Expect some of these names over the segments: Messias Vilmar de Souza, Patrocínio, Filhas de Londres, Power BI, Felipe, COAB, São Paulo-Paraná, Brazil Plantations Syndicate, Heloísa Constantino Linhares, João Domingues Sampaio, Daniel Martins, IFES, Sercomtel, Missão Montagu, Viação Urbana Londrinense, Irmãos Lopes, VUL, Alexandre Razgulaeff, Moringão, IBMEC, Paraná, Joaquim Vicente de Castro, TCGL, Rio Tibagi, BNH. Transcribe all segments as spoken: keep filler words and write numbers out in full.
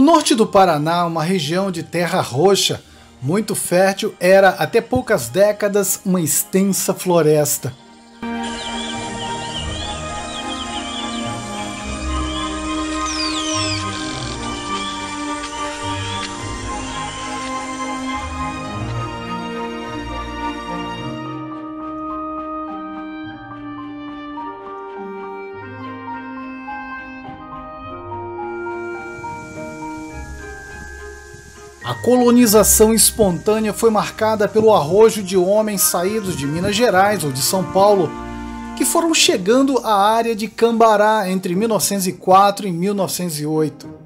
O norte do Paraná, uma região de terra roxa, muito fértil, era até poucas décadas uma extensa floresta. A colonização espontânea foi marcada pelo arrojo de homens saídos de Minas Gerais ou de São Paulo, que foram chegando à área de Cambará entre mil novecentos e quatro e mil novecentos e oito.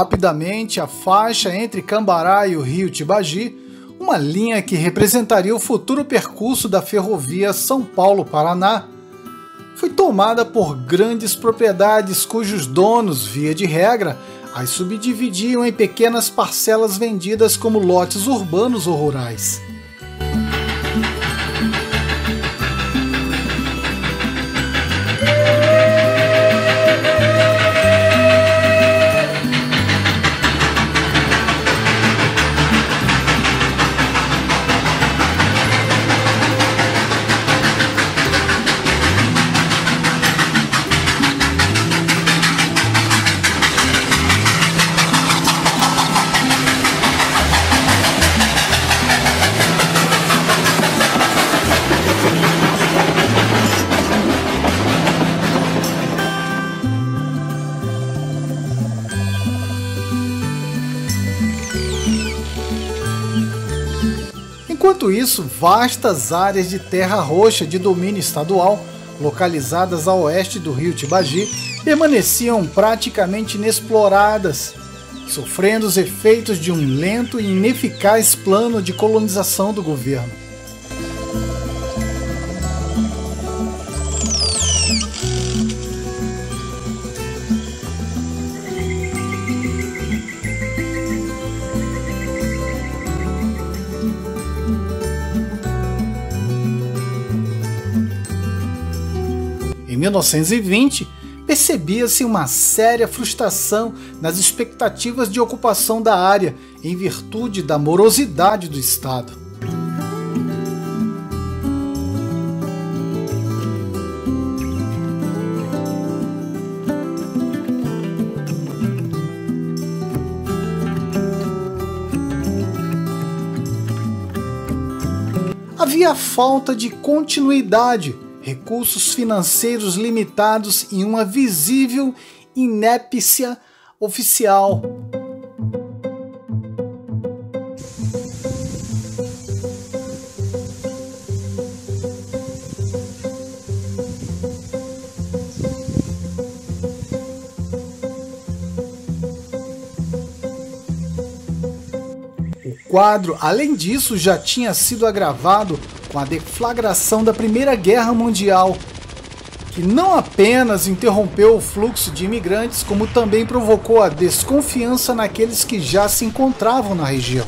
Rapidamente, a faixa entre Cambará e o Rio Tibagi, uma linha que representaria o futuro percurso da ferrovia São Paulo-Paraná, foi tomada por grandes propriedades cujos donos, via de regra, as subdividiam em pequenas parcelas vendidas como lotes urbanos ou rurais. Enquanto isso, vastas áreas de terra roxa de domínio estadual, localizadas a oeste do Rio Tibagi, permaneciam praticamente inexploradas, sofrendo os efeitos de um lento e ineficaz plano de colonização do governo. Em mil novecentos e vinte, percebia-se uma séria frustração nas expectativas de ocupação da área, em virtude da morosidade do Estado. Havia falta de continuidade, recursos financeiros limitados e uma visível inépcia oficial. O quadro, além disso, já tinha sido agravado com a deflagração da Primeira Guerra Mundial, que não apenas interrompeu o fluxo de imigrantes, como também provocou a desconfiança naqueles que já se encontravam na região.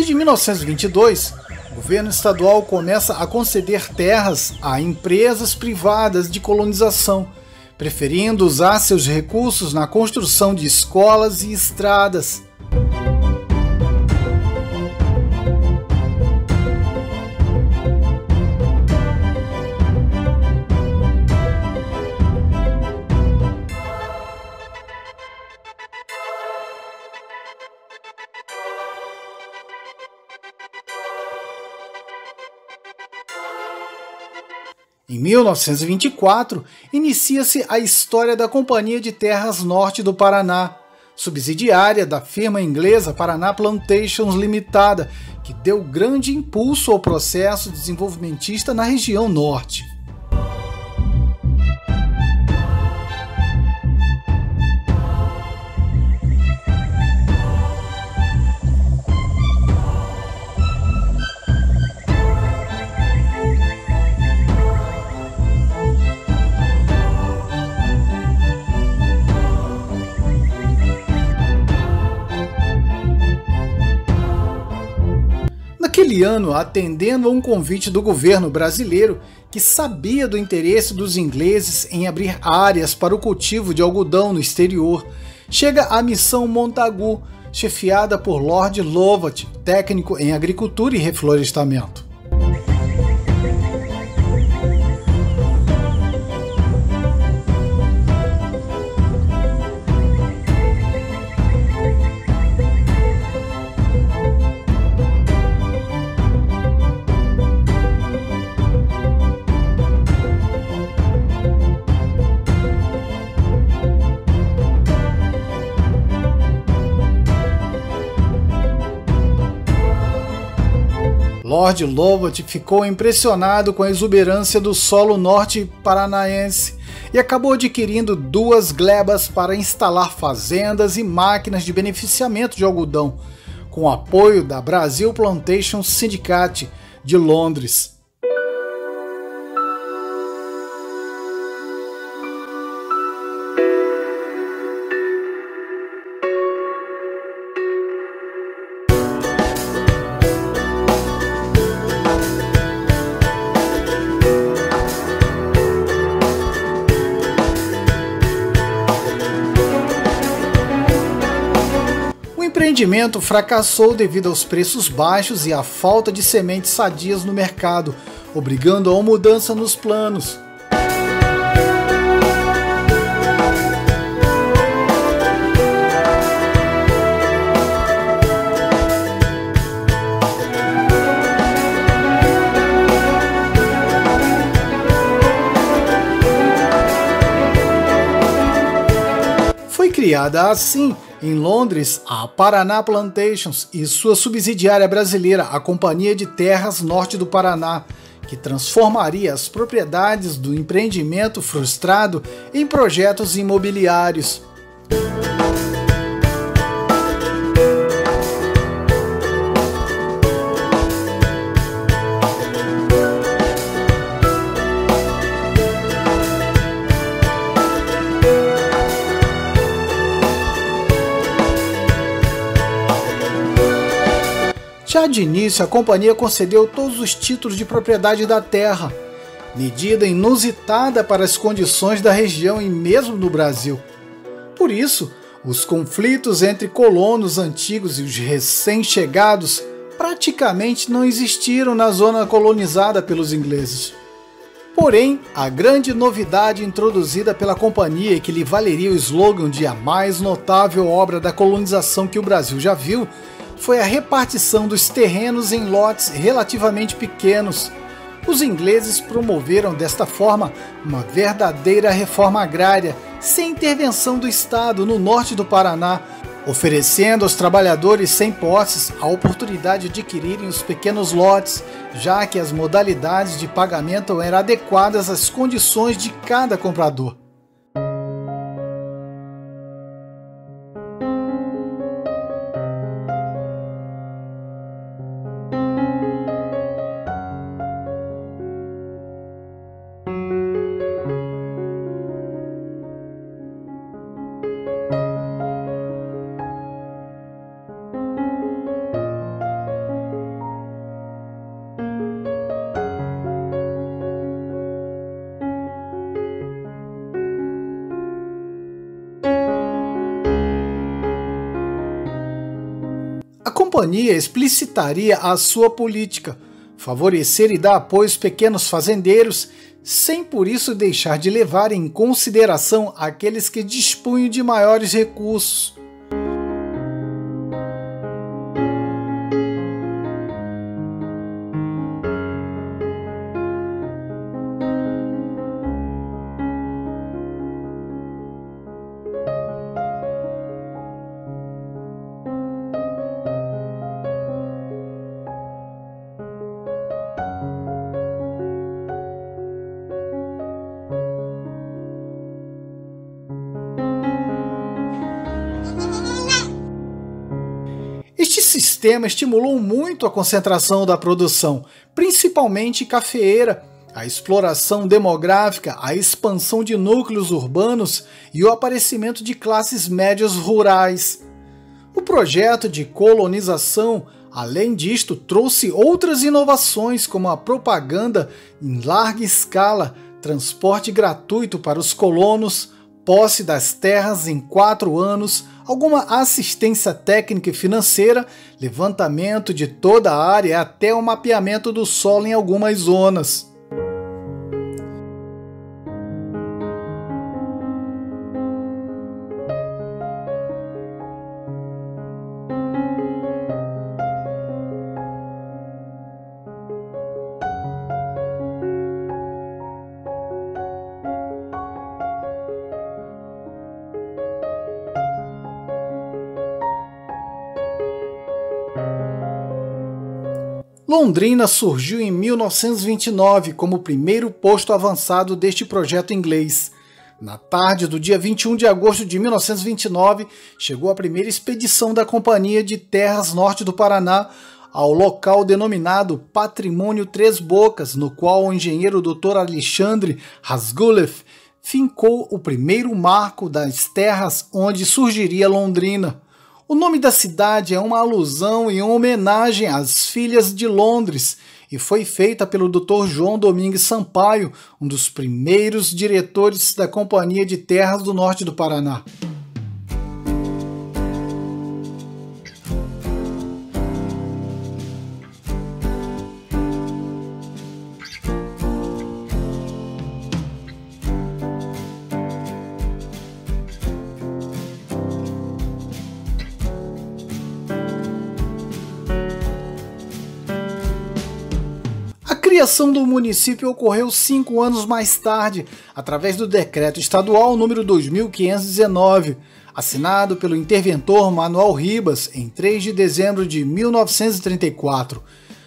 Em mil novecentos e vinte e dois, o governo estadual começa a conceder terras a empresas privadas de colonização, preferindo usar seus recursos na construção de escolas e estradas. Em mil novecentos e vinte e quatro, inicia-se a história da Companhia de Terras Norte do Paraná, subsidiária da firma inglesa Paraná Plantations Limitada, que deu grande impulso ao processo desenvolvimentista na região norte. Naquele ano, atendendo a um convite do governo brasileiro, que sabia do interesse dos ingleses em abrir áreas para o cultivo de algodão no exterior, chega a Missão Montagu, chefiada por Lord Lovat, técnico em agricultura e reflorestamento. Lord Lovat ficou impressionado com a exuberância do solo norte paranaense e acabou adquirindo duas glebas para instalar fazendas e máquinas de beneficiamento de algodão, com o apoio da Brazil Plantations Syndicate de Londres. O empreendimento fracassou devido aos preços baixos e à falta de sementes sadias no mercado, obrigando a uma mudança nos planos. Foi criada assim, em Londres, a Paraná Plantations e sua subsidiária brasileira, a Companhia de Terras Norte do Paraná, que transformaria as propriedades do empreendimento frustrado em projetos imobiliários. Já de início, a companhia concedeu todos os títulos de propriedade da terra, medida inusitada para as condições da região e mesmo no Brasil. Por isso, os conflitos entre colonos antigos e os recém-chegados praticamente não existiram na zona colonizada pelos ingleses. Porém, a grande novidade introduzida pela companhia, que lhe valeria o slogan de a mais notável obra da colonização que o Brasil já viu, foi a repartição dos terrenos em lotes relativamente pequenos. Os ingleses promoveram desta forma uma verdadeira reforma agrária, sem intervenção do Estado no norte do Paraná, oferecendo aos trabalhadores sem posses a oportunidade de adquirirem os pequenos lotes, já que as modalidades de pagamento eram adequadas às condições de cada comprador. A companhia explicitaria a sua política, favorecer e dar apoio aos pequenos fazendeiros, sem por isso deixar de levar em consideração aqueles que dispunham de maiores recursos. sistema estimulou muito a concentração da produção, principalmente cafeeira, a exploração demográfica, a expansão de núcleos urbanos e o aparecimento de classes médias rurais. O projeto de colonização, além disto, trouxe outras inovações como a propaganda em larga escala, transporte gratuito para os colonos, posse das terras em quatro anos, alguma assistência técnica e financeira, levantamento de toda a área até o mapeamento do solo em algumas zonas. Londrina surgiu em mil novecentos e vinte e nove como o primeiro posto avançado deste projeto inglês. Na tarde do dia vinte e um de agosto de mil novecentos e vinte e nove, chegou a primeira expedição da Companhia de Terras Norte do Paraná ao local denominado Patrimônio Três Bocas, no qual o engenheiro doutor Alexandre Razgulaeff fincou o primeiro marco das terras onde surgiria Londrina. O nome da cidade é uma alusão e uma homenagem às Filhas de Londres e foi feita pelo doutor João Domingues Sampaio, um dos primeiros diretores da Companhia de Terras do Norte do Paraná. A criação do município ocorreu cinco anos mais tarde, através do decreto estadual número dois mil quinhentos e dezenove, assinado pelo interventor Manuel Ribas em três de dezembro de mil novecentos e trinta e quatro.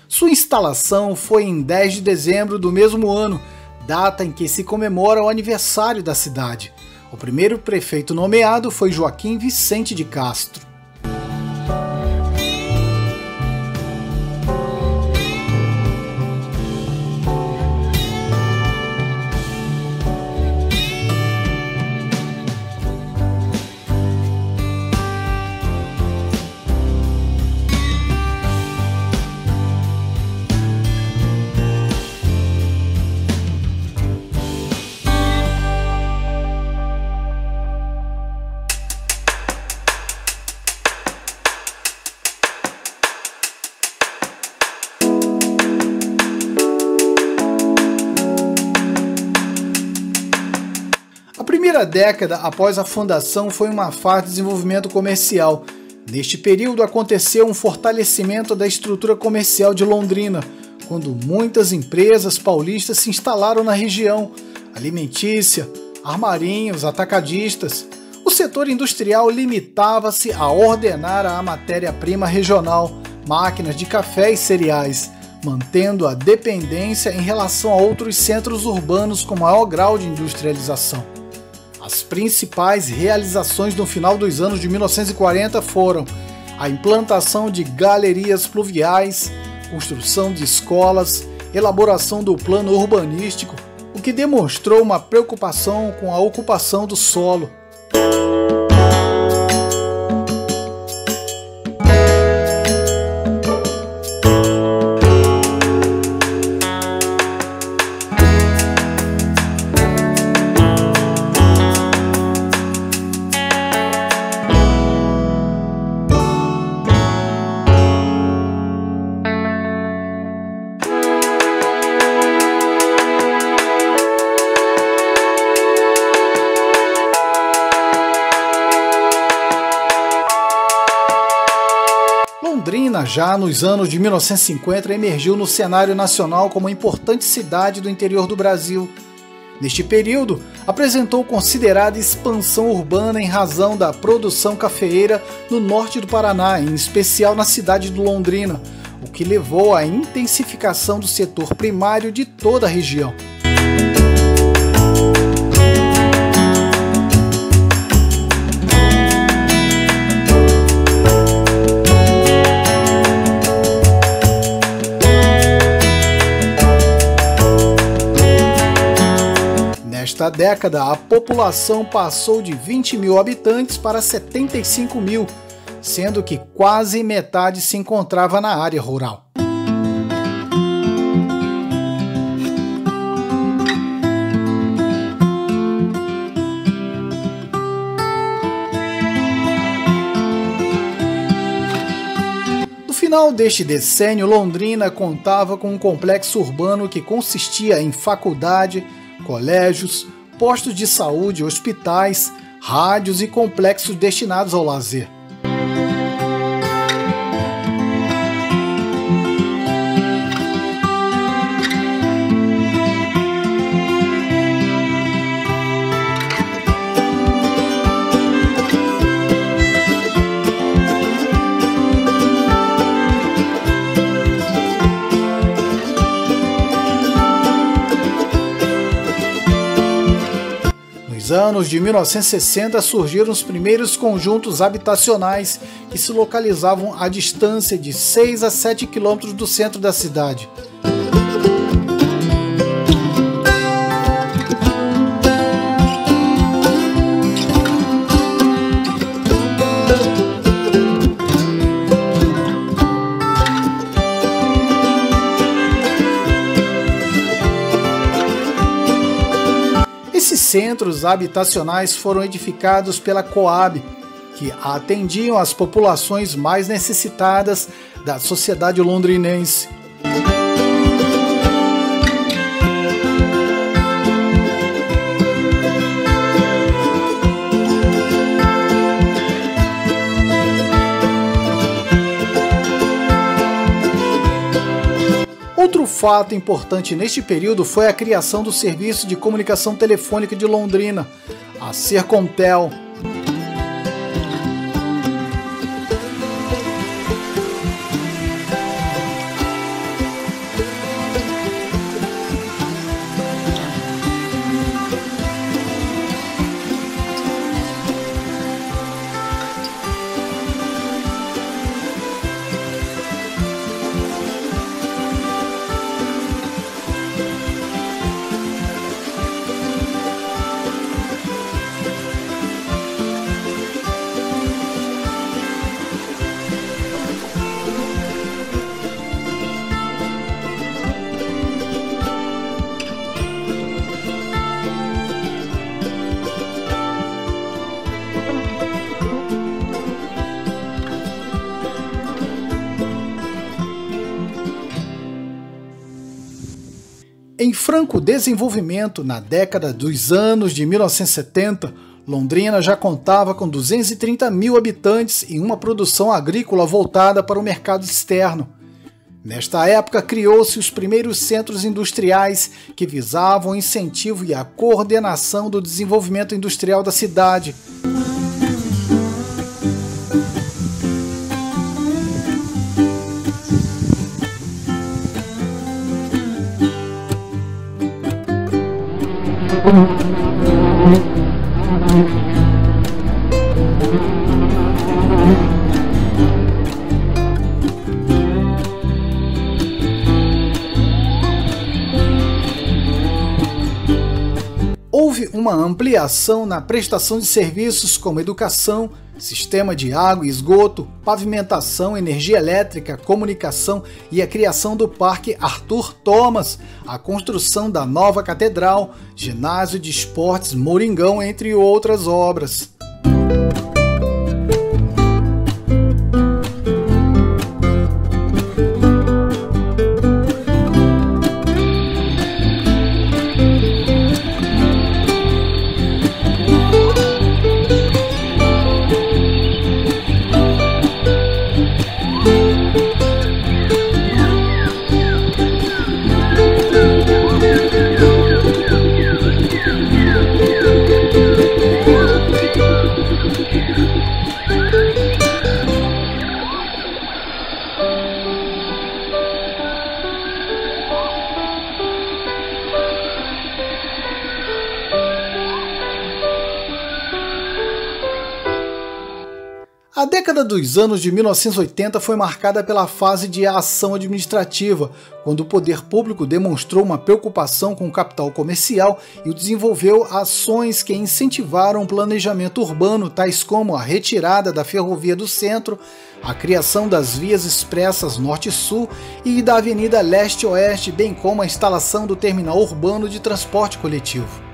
Sua instalação foi em dez de dezembro do mesmo ano, data em que se comemora o aniversário da cidade. O primeiro prefeito nomeado foi Joaquim Vicente de Castro. A primeira década após a fundação foi uma fase de desenvolvimento comercial. Neste período aconteceu um fortalecimento da estrutura comercial de Londrina, quando muitas empresas paulistas se instalaram na região: alimentícia, armarinhos, atacadistas. O setor industrial limitava-se a ordenar a matéria-prima regional, máquinas de café e cereais, mantendo a dependência em relação a outros centros urbanos com maior grau de industrialização. As principais realizações no final dos anos de mil novecentos e quarenta foram a implantação de galerias pluviais, construção de escolas, elaboração do plano urbanístico, o que demonstrou uma preocupação com a ocupação do solo. Londrina, já nos anos de mil novecentos e cinquenta, emergiu no cenário nacional como uma importante cidade do interior do Brasil. Neste período, apresentou considerada expansão urbana em razão da produção cafeeira no norte do Paraná, em especial na cidade de Londrina, o que levou à intensificação do setor primário de toda a região. Nesta década, a população passou de vinte mil habitantes para setenta e cinco mil, sendo que quase metade se encontrava na área rural. No final deste decênio, Londrina contava com um complexo urbano que consistia em faculdade, colégios, postos de saúde, hospitais, rádios e complexos destinados ao lazer. Nos anos de mil novecentos e sessenta surgiram os primeiros conjuntos habitacionais que se localizavam a distância de seis a sete quilômetros do centro da cidade. Centros habitacionais foram edificados pela COAB, que atendiam as populações mais necessitadas da sociedade londrinense. Outro fato importante neste período foi a criação do Serviço de Comunicação Telefônica de Londrina, a Sercomtel. Em franco desenvolvimento, na década dos anos de mil novecentos e setenta, Londrina já contava com duzentos e trinta mil habitantes e uma produção agrícola voltada para o mercado externo. Nesta época, criou-se os primeiros centros industriais que visavam o incentivo e a coordenação do desenvolvimento industrial da cidade. Houve uma ampliação na prestação de serviços como educação, sistema de água e esgoto, pavimentação, energia elétrica, comunicação e a criação do Parque Arthur Thomas, a construção da nova catedral, ginásio de esportes Moringão, entre outras obras. A década dos anos de mil novecentos e oitenta foi marcada pela fase de ação administrativa, quando o poder público demonstrou uma preocupação com o capital comercial e desenvolveu ações que incentivaram o planejamento urbano, tais como a retirada da ferrovia do centro, a criação das vias expressas norte-sul e da avenida leste-oeste, bem como a instalação do terminal urbano de transporte coletivo.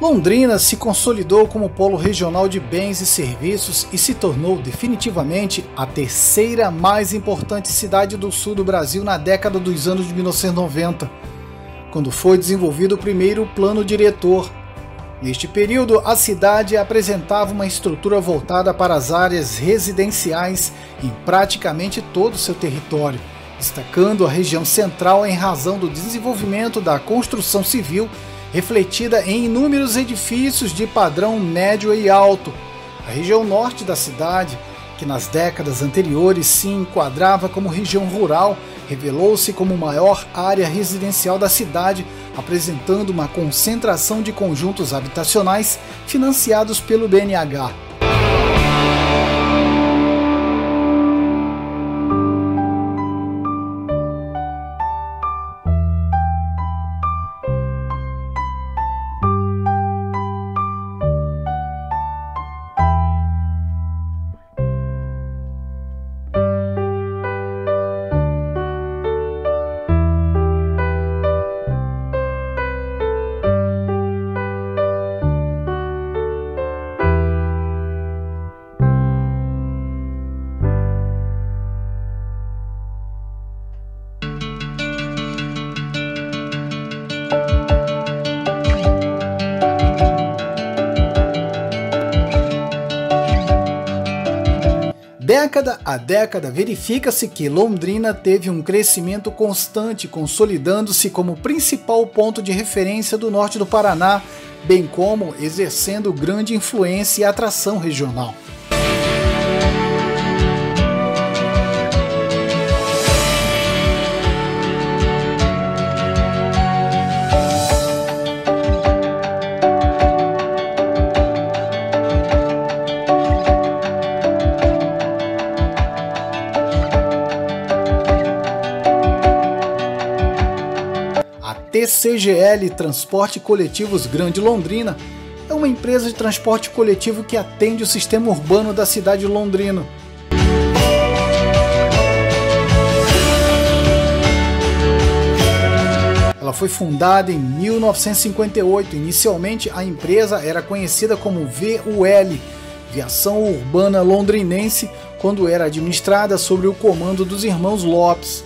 Londrina se consolidou como polo regional de bens e serviços e se tornou definitivamente a terceira mais importante cidade do sul do Brasil na década dos anos de mil novecentos e noventa, quando foi desenvolvido o primeiro plano diretor. Neste período, a cidade apresentava uma estrutura voltada para as áreas residenciais em praticamente todo o seu território, destacando a região central em razão do desenvolvimento da construção civil refletida em inúmeros edifícios de padrão médio e alto. A região norte da cidade, que nas décadas anteriores se enquadrava como região rural, revelou-se como maior área residencial da cidade, apresentando uma concentração de conjuntos habitacionais financiados pelo B N H. Década a década, verifica-se que Londrina teve um crescimento constante, consolidando-se como principal ponto de referência do norte do Paraná, bem como exercendo grande influência e atração regional. T C G L Transporte Coletivos Grande Londrina é uma empresa de transporte coletivo que atende o sistema urbano da cidade de Londrina. Ela foi fundada em mil novecentos e cinquenta e oito. Inicialmente, a empresa era conhecida como V U L, Viação Urbana Londrinense, quando era administrada sob o comando dos irmãos Lopes.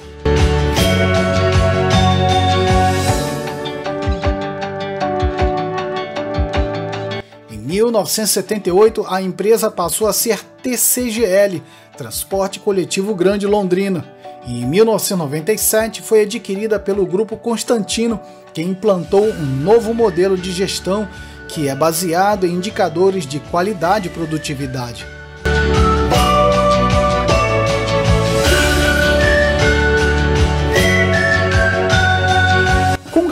Em mil novecentos e setenta e oito, a empresa passou a ser T C G L, Transporte Coletivo Grande Londrina, e em mil novecentos e noventa e sete foi adquirida pelo Grupo Constantino, que implantou um novo modelo de gestão que é baseado em indicadores de qualidade e produtividade.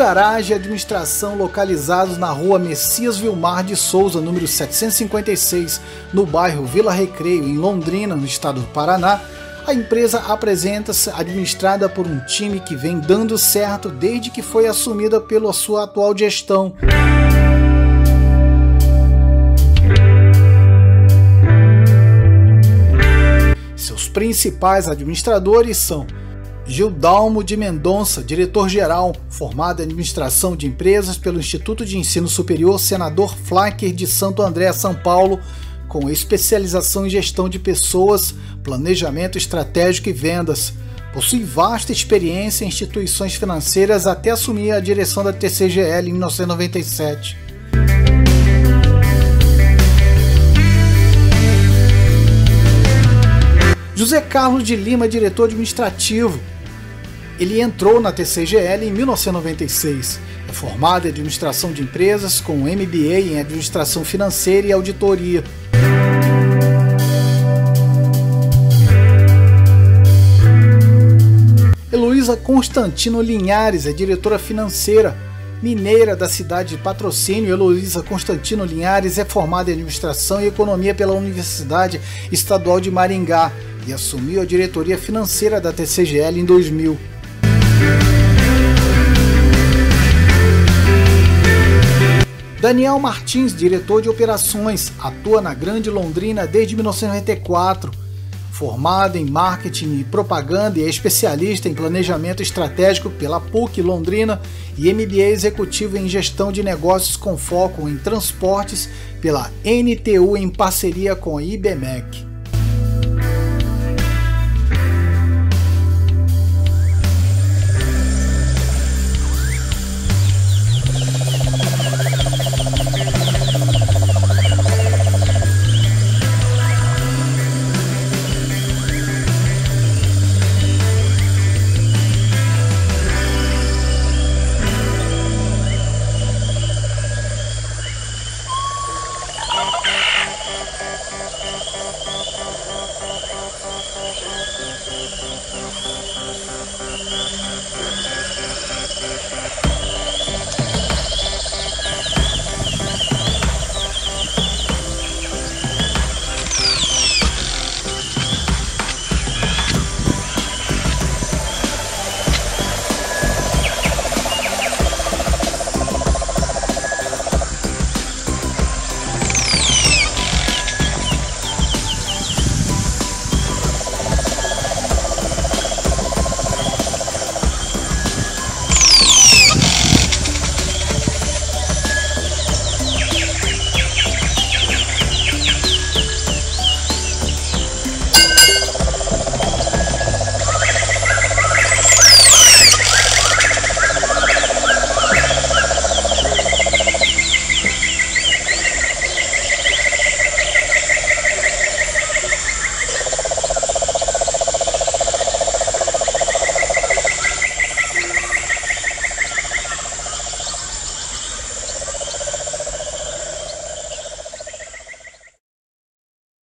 Garagem e administração localizados na rua Messias Vilmar de Souza, número setecentos e cinquenta e seis, no bairro Vila Recreio, em Londrina, no estado do Paraná, a empresa apresenta-se administrada por um time que vem dando certo desde que foi assumida pela sua atual gestão. Seus principais administradores são Gil Dalmo de Mendonça, diretor-geral, formado em Administração de Empresas pelo Instituto de Ensino Superior Senador Flacker de Santo André, São Paulo, com especialização em Gestão de Pessoas, Planejamento Estratégico e Vendas. Possui vasta experiência em instituições financeiras até assumir a direção da T C G L em mil novecentos e noventa e sete. José Carlos de Lima, diretor administrativo. Ele entrou na T C G L em mil novecentos e noventa e seis. É formado em Administração de Empresas com M B A em Administração Financeira e Auditoria. Heloísa Constantino Linhares é diretora financeira, mineira da cidade de Patrocínio. Heloísa Constantino Linhares é formada em Administração e Economia pela Universidade Estadual de Maringá e assumiu a diretoria financeira da T C G L em dois mil. Daniel Martins, diretor de operações, atua na Grande Londrina desde mil novecentos e noventa e quatro. Formado em Marketing e Propaganda e é especialista em Planejamento Estratégico pela P U C Londrina e M B A Executivo em Gestão de Negócios com foco em Transportes pela N T U em parceria com a I B M E C.